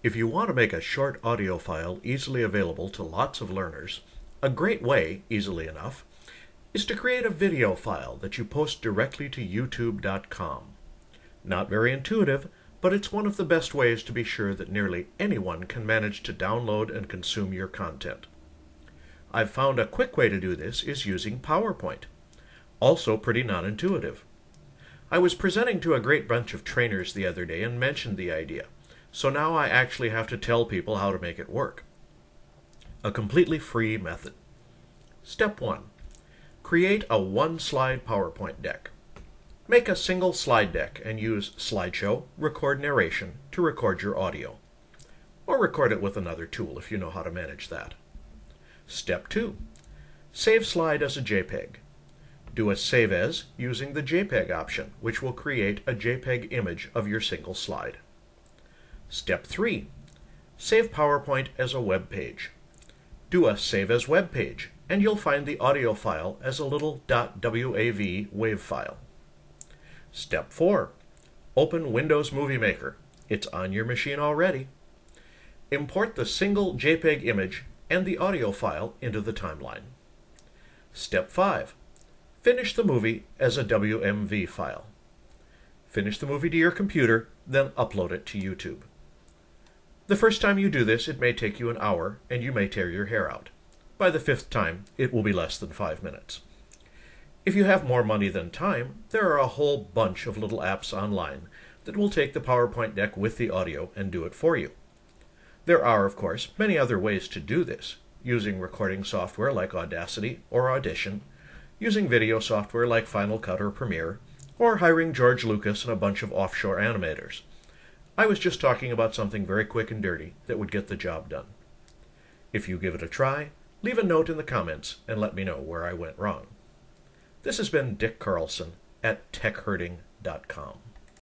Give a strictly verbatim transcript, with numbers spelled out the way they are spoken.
If you want to make a short audio file easily available to lots of learners, a great way, easily enough, is to create a video file that you post directly to YouTube dot com. Not very intuitive, but it's one of the best ways to be sure that nearly anyone can manage to download and consume your content. I've found a quick way to do this is using PowerPoint. Also pretty non-intuitive. I was presenting to a great bunch of trainers the other day and mentioned the idea, so now I actually have to tell people how to make it work. A completely free method. Step one. Create a one-slide PowerPoint deck. Make a single slide deck and use Slideshow Record Narration to record your audio. Or record it with another tool if you know how to manage that. Step two. Save slide as a JPEG. Do a Save As using the JPEG option, which will create a JPEG image of your single slide. Step three. Save PowerPoint as a web page. Do a Save As Web Page, and you'll find the audio file as a little .wav wave file. Step four. Open Windows Movie Maker. It's on your machine already. Import the single JPEG image and the audio file into the timeline. Step five. Finish the movie as a W M V file. Finish the movie to your computer, then upload it to YouTube. The first time you do this, it may take you an hour, and you may tear your hair out. By the fifth time, it will be less than five minutes. If you have more money than time, there are a whole bunch of little apps online that will take the PowerPoint deck with the audio and do it for you. There are, of course, many other ways to do this, using recording software like Audacity or Audition, using video software like Final Cut or Premiere, or hiring George Lucas and a bunch of offshore animators. I was just talking about something very quick and dirty that would get the job done. If you give it a try, leave a note in the comments and let me know where I went wrong. This has been Dick Carlson at Tech Herding dot com.